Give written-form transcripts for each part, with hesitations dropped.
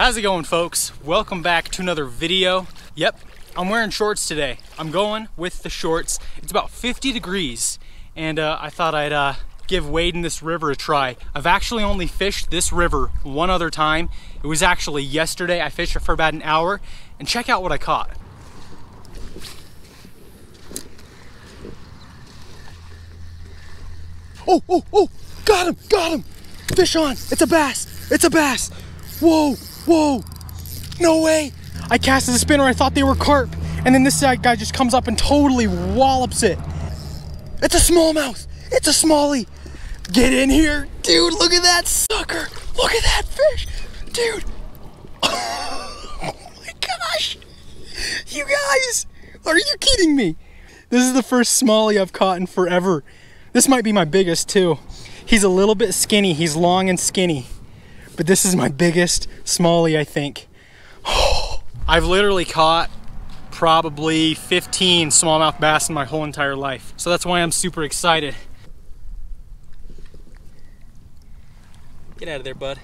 How's it going, folks? Welcome back to another video. Yep, I'm wearing shorts today. I'm going with the shorts. It's about 50 degrees and I thought I'd give wading this river a try. I've actually only fished this river one other time. It was actually yesterday. I fished it for about an hour and check out what I caught. Oh, oh, oh, got him, got him. Fish on, it's a bass, it's a bass. Whoa. Whoa, no way. I casted a spinner, I thought they were carp, and then this guy just comes up and totally wallops it. It's a smallmouth, it's a smallie. Get in here, dude, look at that sucker. Look at that fish, dude. Oh my gosh, you guys, are you kidding me? This is the first smallie I've caught in forever. This might be my biggest too. He's a little bit skinny, he's long and skinny. But this is my biggest smallie, I think. Oh. I've literally caught probably 15 smallmouth bass in my whole entire life. So that's why I'm super excited. Get out of there, bud.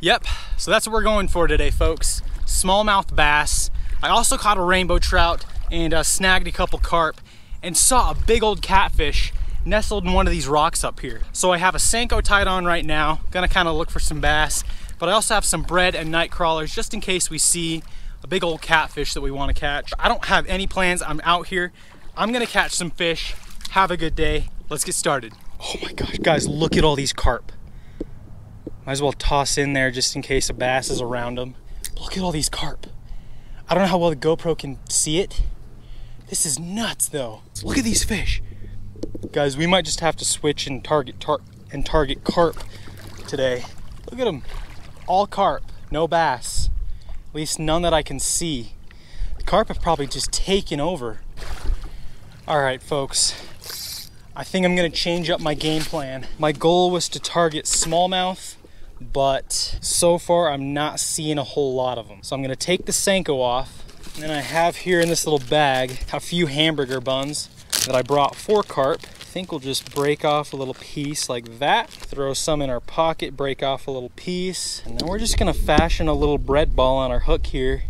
Yep, so that's what we're going for today, folks. Smallmouth bass. I also caught a rainbow trout and snagged a couple carp and saw a big old catfish nestled in one of these rocks up here. So I have a Senko tied on right now, gonna kind of look for some bass, but I also have some bread and night crawlers just in case we see a big old catfish that we want to catch. I don't have any plans, I'm out here. I'm gonna catch some fish, have a good day. Let's get started. Oh my gosh, guys, look at all these carp. Might as well toss in there just in case a bass is around them. Look at all these carp. I don't know how well the GoPro can see it. This is nuts though. Look at these fish. Guys, we might just have to switch and target carp today. Look at them, all carp, no bass. At least none that I can see. The carp have probably just taken over. All right, folks, I think I'm gonna change up my game plan. My goal was to target smallmouth, but so far I'm not seeing a whole lot of them. So I'm gonna take the Senko off, and then I have here in this little bag a few hamburger buns that I brought for carp. I think we'll just break off a little piece like that, throw some in our pocket, break off a little piece, and then we're just gonna fashion a little bread ball on our hook here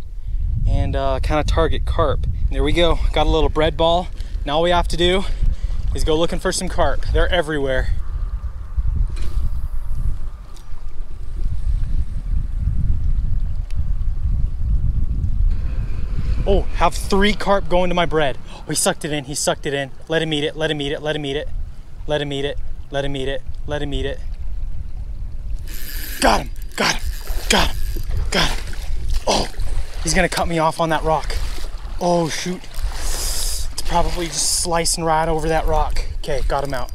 and kind of target carp. And there we go, got a little bread ball. Now all we have to do is go looking for some carp. They're everywhere. Oh, have three carp going to my bread. Oh, he sucked it in, he sucked it in. Let him eat it, let him eat it, let him eat it. Let him eat it, let him eat it, let him eat it. Got him, got him, got him, got him. Oh, he's gonna cut me off on that rock. Oh, shoot. It's probably just slicing right over that rock. Okay, got him out.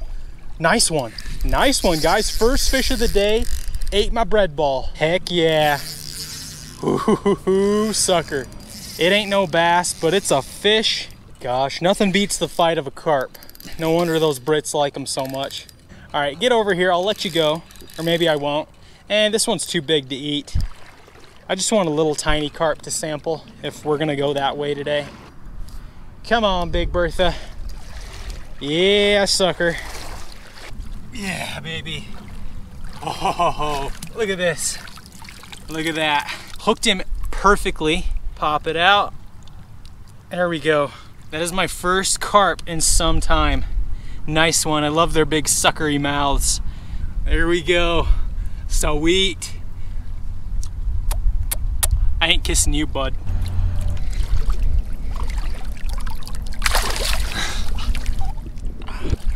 Nice one, guys. First fish of the day, ate my bread ball. Heck yeah. Ooh, sucker. It ain't no bass, but it's a fish. Gosh, nothing beats the fight of a carp. No wonder those Brits like them so much. All right, get over here. I'll let you go, or maybe I won't. And this one's too big to eat. I just want a little tiny carp to sample if we're gonna go that way today. Come on, Big Bertha. Yeah, sucker. Yeah, baby. Oh, look at this. Look at that. Hooked him perfectly. Pop it out. There we go. That is my first carp in some time. Nice one. I love their big suckery mouths. There we go. Sweet. I ain't kissing you, bud.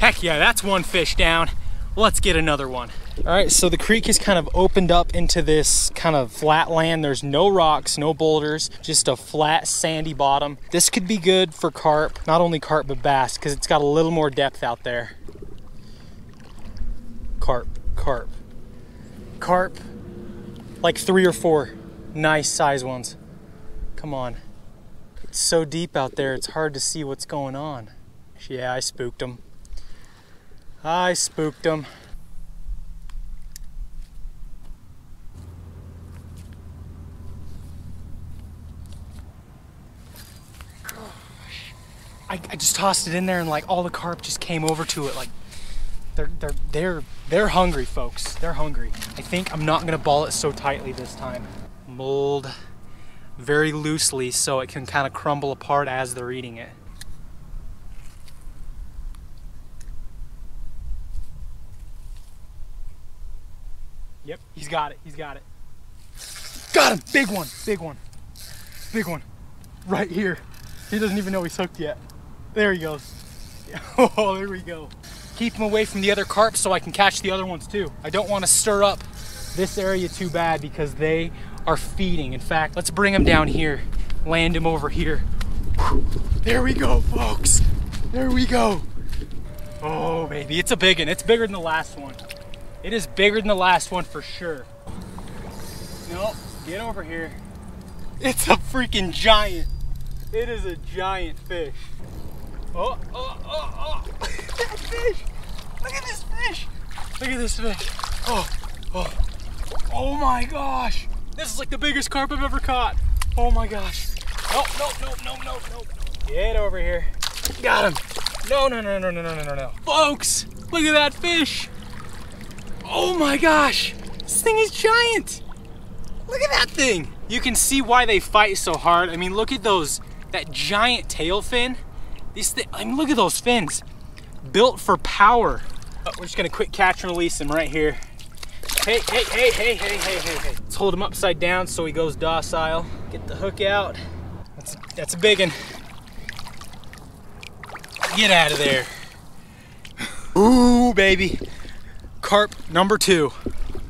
Heck yeah, that's one fish down. Let's get another one. All right, so the creek has kind of opened up into this kind of flat land. There's no rocks, no boulders, just a flat sandy bottom. This could be good for carp, not only carp, but bass, because it's got a little more depth out there. Carp, carp, carp, like three or four nice size ones. Come on. It's so deep out there, it's hard to see what's going on. Yeah, I spooked them. I spooked them. I just tossed it in there and like all the carp just came over to it like They're hungry, folks. They're hungry. I think I'm not gonna ball it so tightly this time. Mold very loosely so it can kind of crumble apart as they're eating it. Yep, he's got it. He's got it. Got him! Big one! Big one! Big one! Right here. He doesn't even know he's hooked yet. There he goes. Oh, there we go. Keep him away from the other carp so I can catch the other ones too. I don't want to stir up this area too bad because they are feeding. In fact, let's bring him down here. Land him over here. There we go, folks. There we go. Oh, baby. It's a big one. It's bigger than the last one. It is bigger than the last one for sure. Nope, get over here. It's a freaking giant. It is a giant fish. Oh, oh, oh, oh. That fish. Look at this fish. Look at this fish. Oh, oh. Oh my gosh. This is like the biggest carp I've ever caught. Oh my gosh. Nope, nope, nope, nope, nope, nope. Get over here. Got him. No, no, no, no, no, no, no, no. Folks, look at that fish. Oh my gosh, this thing is giant. Look at that thing. You can see why they fight so hard. I mean, look at those, that giant tail fin. I mean, look at those fins. Built for power. Oh, we're just gonna quick catch and release him right here. Hey, hey, hey, hey, hey, hey, hey, hey. Let's hold him upside down so he goes docile. Get the hook out. That's a big one. Get out of there. Ooh, baby. Carp number two.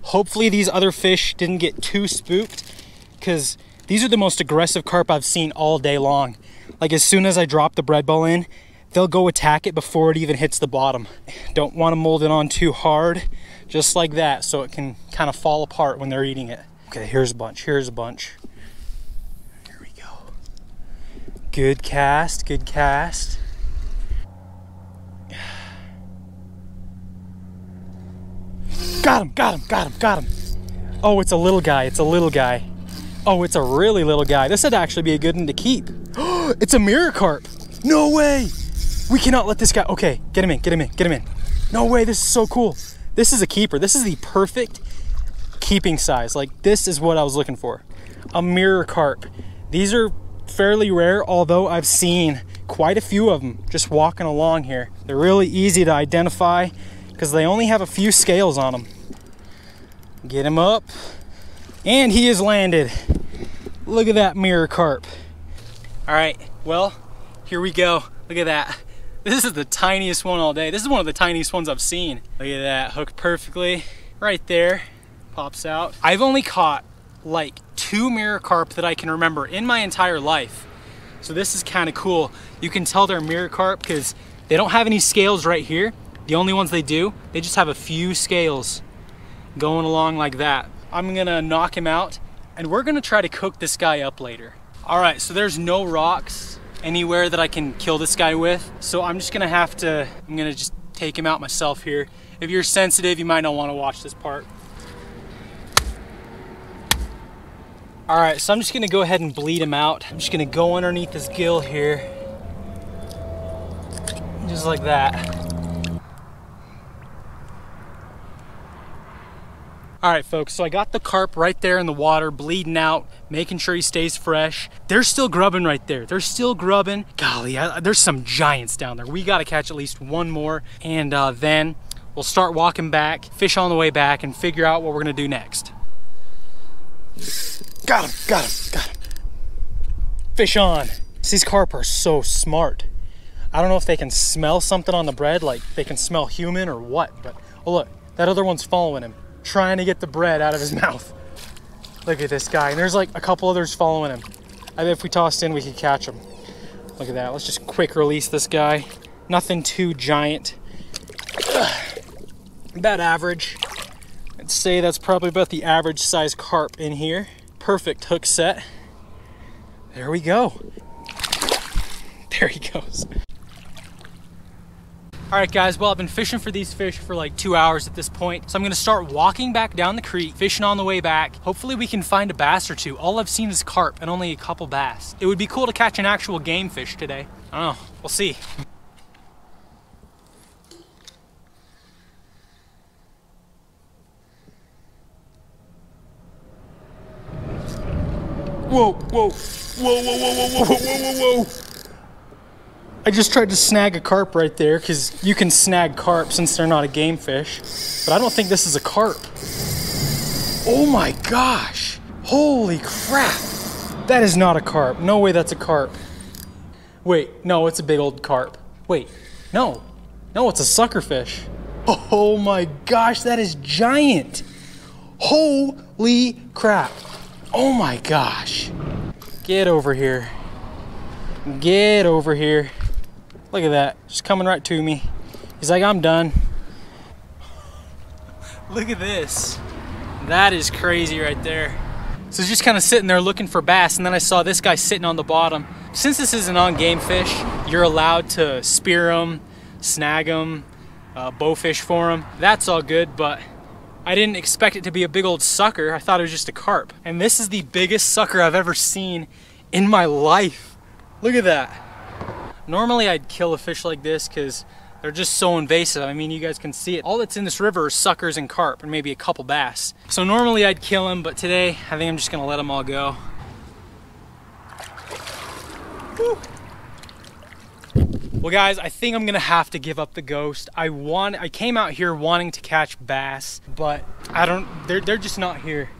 Hopefully these other fish didn't get too spooked because these are the most aggressive carp I've seen all day long. Like as soon as I drop the bread ball in, they'll go attack it before it even hits the bottom. Don't want to mold it on too hard, just like that, so it can kind of fall apart when they're eating it. Okay, here's a bunch, here's a bunch. Here we go. Good cast, good cast. Got him, got him, got him, got him. Oh, it's a little guy, it's a little guy. Oh, it's a really little guy. This would actually be a good one to keep. It's a mirror carp. No way. We cannot let this guy, okay, get him in, get him in, get him in. No way, this is so cool. This is a keeper. This is the perfect keeping size. Like this is what I was looking for. A mirror carp. These are fairly rare, although I've seen quite a few of them just walking along here. They're really easy to identify because they only have a few scales on them. Get him up, and he is landed. Look at that mirror carp. All right, well, here we go. Look at that. This is the tiniest one all day. This is one of the tiniest ones I've seen. Look at that, hooked perfectly. Right there, pops out. I've only caught like 2 mirror carp that I can remember in my entire life. So this is kind of cool. You can tell they're mirror carp because they don't have any scales right here. The only ones they do, they just have a few scales going along like that. I'm gonna knock him out and we're gonna try to cook this guy up later. All right, so there's no rocks anywhere that I can kill this guy with. So I'm just gonna have to, I'm gonna just take him out myself here. If you're sensitive, you might not wanna watch this part. All right, so I'm just gonna go ahead and bleed him out. I'm just gonna go underneath his gill here. Just like that. All right, folks, so I got the carp right there in the water, bleeding out, making sure he stays fresh. They're still grubbing right there. They're still grubbing. Golly, there's some giants down there. We got to catch at least one more, and then we'll start walking back, fish on the way back, and figure out what we're going to do next. Got him, got him, got him. Fish on. These carp are so smart. I don't know if they can smell something on the bread, like they can smell human or what, but oh, look, that other one's following him. Trying to get the bread out of his mouth. Look at this guy, and there's like a couple others following him. I bet if we tossed in, we could catch him. Look at that, let's just quick release this guy. Nothing too giant. Ugh. About average. I'd say that's probably about the average size carp in here. Perfect hook set. There we go. There he goes. All right guys, well I've been fishing for these fish for like 2 hours at this point. So I'm gonna start walking back down the creek, fishing on the way back. Hopefully we can find a bass or two. All I've seen is carp and only a couple bass. It would be cool to catch an actual game fish today. I don't know, we'll see. Whoa. I just tried to snag a carp right there, because you can snag carp since they're not a game fish, but I don't think this is a carp. Oh my gosh, holy crap. That is not a carp, no way that's a carp. Wait, no, it's a big old carp. Wait, no, it's a suckerfish. Oh my gosh, that is giant. Holy crap. Oh my gosh. Get over here. Get over here. Look at that, just coming right to me. He's like, I'm done. Look at this. That is crazy right there. So just kind of sitting there looking for bass, and then I saw this guy sitting on the bottom. Since this is an on-game fish, you're allowed to spear them, snag them, bowfish for them. That's all good, but I didn't expect it to be a big old sucker. I thought it was just a carp. And this is the biggest sucker I've ever seen in my life. Look at that. Normally I'd kill a fish like this because they're just so invasive. I mean, you guys can see it. All that's in this river is suckers and carp and maybe a couple bass. So normally I'd kill them, but today I think I'm just gonna let them all go. Woo. Well guys, I think I'm gonna have to give up the ghost. I came out here wanting to catch bass, but they're just not here.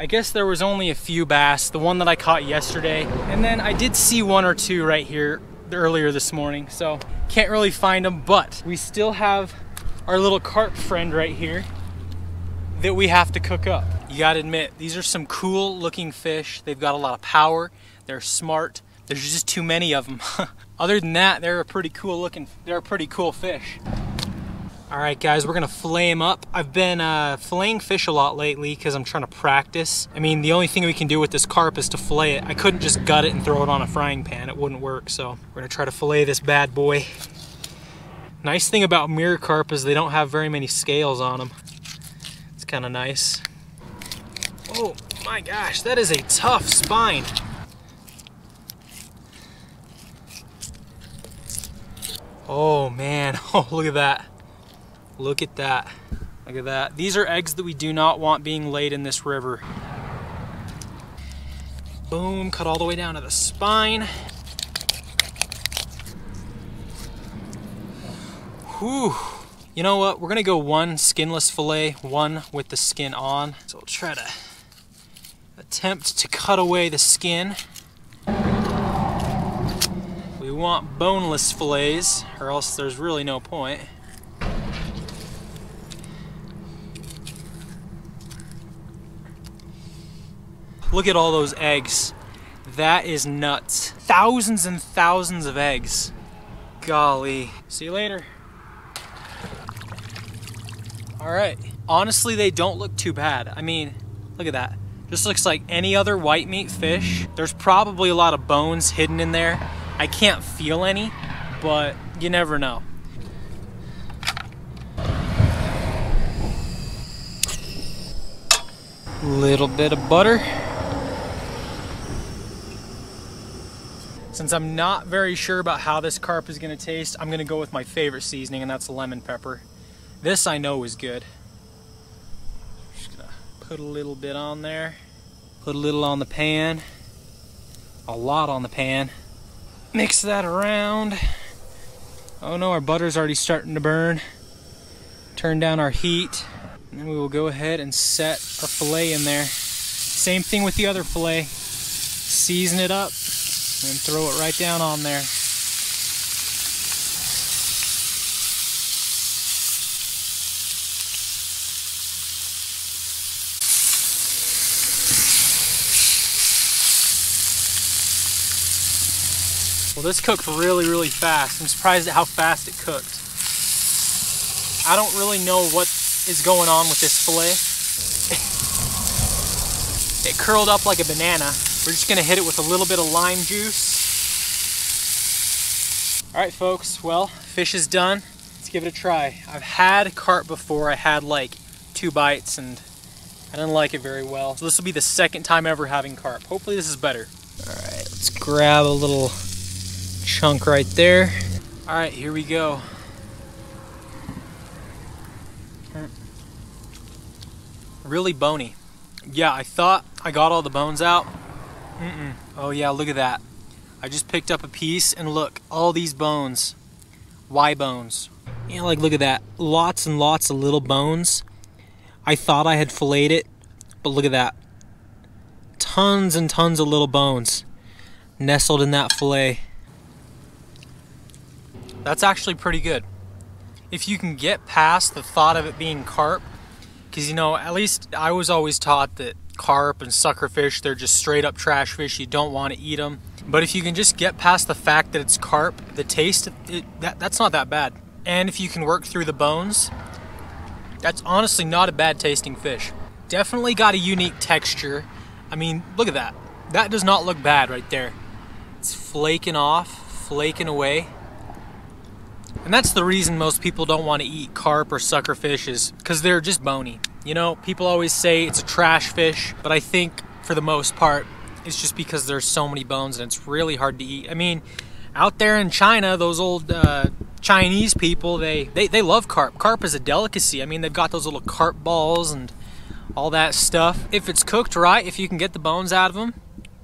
I guess there was only a few bass, the one that I caught yesterday, and then I did see one or two right here earlier this morning, so can't really find them, but we still have our little carp friend right here that we have to cook up. You gotta admit, these are some cool looking fish. They've got a lot of power, they're smart, there's just too many of them. Other than that, they're a pretty cool fish. All right guys, we're gonna fillet them up. I've been filleting fish a lot lately because I'm trying to practice. I mean, the only thing we can do with this carp is to fillet it. I couldn't just gut it and throw it on a frying pan. It wouldn't work, so we're gonna try to fillet this bad boy. Nice thing about mirror carp is they don't have very many scales on them. It's kind of nice. Oh my gosh, that is a tough spine. Oh man, oh look at that. Look at that, look at that. These are eggs that we do not want being laid in this river. Boom, cut all the way down to the spine. Whew. You know what, we're gonna go one skinless fillet, one with the skin on. So we'll try to attempt to cut away the skin. We want boneless fillets, or else there's really no point. Look at all those eggs. That is nuts. Thousands and thousands of eggs. Golly. See you later. All right. Honestly, they don't look too bad. I mean, look at that. Just looks like any other white meat fish. There's probably a lot of bones hidden in there. I can't feel any, but you never know. Little bit of butter. Since I'm not very sure about how this carp is gonna taste, I'm gonna go with my favorite seasoning, and that's lemon pepper. This I know is good. Just gonna put a little bit on there. Put a little on the pan. A lot on the pan. Mix that around. Oh no, our butter's already starting to burn. Turn down our heat. And then we will go ahead and set our fillet in there. Same thing with the other fillet. Season it up and throw it right down on there. Well, this cooked really, really fast. I'm surprised at how fast it cooked. I don't really know what is going on with this fillet. It curled up like a banana. We're just gonna hit it with a little bit of lime juice. All right, folks, well, fish is done. Let's give it a try. I've had carp before. I had like 2 bites and I didn't like it very well. So this will be the second time ever having carp. Hopefully this is better. All right, let's grab a little chunk right there. All right, here we go. Really bony. Yeah, I thought I got all the bones out, Oh yeah, look at that. I just picked up a piece and look, all these bones. Y bones. You know, like look at that. Lots and lots of little bones. I thought I had filleted it, but look at that. Tons and tons of little bones nestled in that fillet. That's actually pretty good. If you can get past the thought of it being carp, because you know, at least I was always taught that carp and suckerfish, they're just straight up trash fish, you don't want to eat them. But if you can just get past the fact that it's carp, the taste, that's not that bad. And if you can work through the bones, that's honestly not a bad tasting fish. Definitely got a unique texture. I mean, look at that. That does not look bad right there. It's flaking off, flaking away. And that's the reason most people don't want to eat carp or sucker fish, is because they're just bony. You know, people always say it's a trash fish, but I think for the most part, it's just because there's so many bones and it's really hard to eat. I mean, out there in China, those old Chinese people, they love carp. Carp is a delicacy. I mean, they've got those little carp balls and all that stuff. If it's cooked right, if you can get the bones out of them,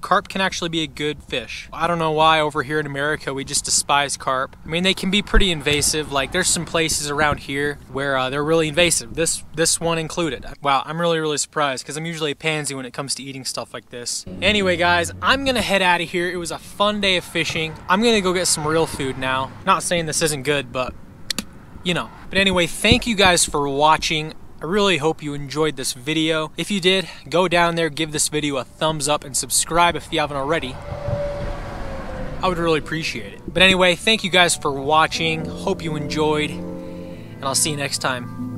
carp can actually be a good fish. I don't know why over here in America we just despise carp. I mean, they can be pretty invasive. Like there's some places around here where they're really invasive, this one included. Wow, I'm really surprised because I'm usually a pansy when it comes to eating stuff like this. Anyway guys, I'm gonna head out of here. It was a fun day of fishing. I'm gonna go get some real food now. Not saying this isn't good, but you know. But anyway, thank you guys for watching. I really hope you enjoyed this video. If you did, go down there, give this video a thumbs up, and subscribe if you haven't already. I would really appreciate it. But anyway, thank you guys for watching. Hope you enjoyed, and I'll see you next time.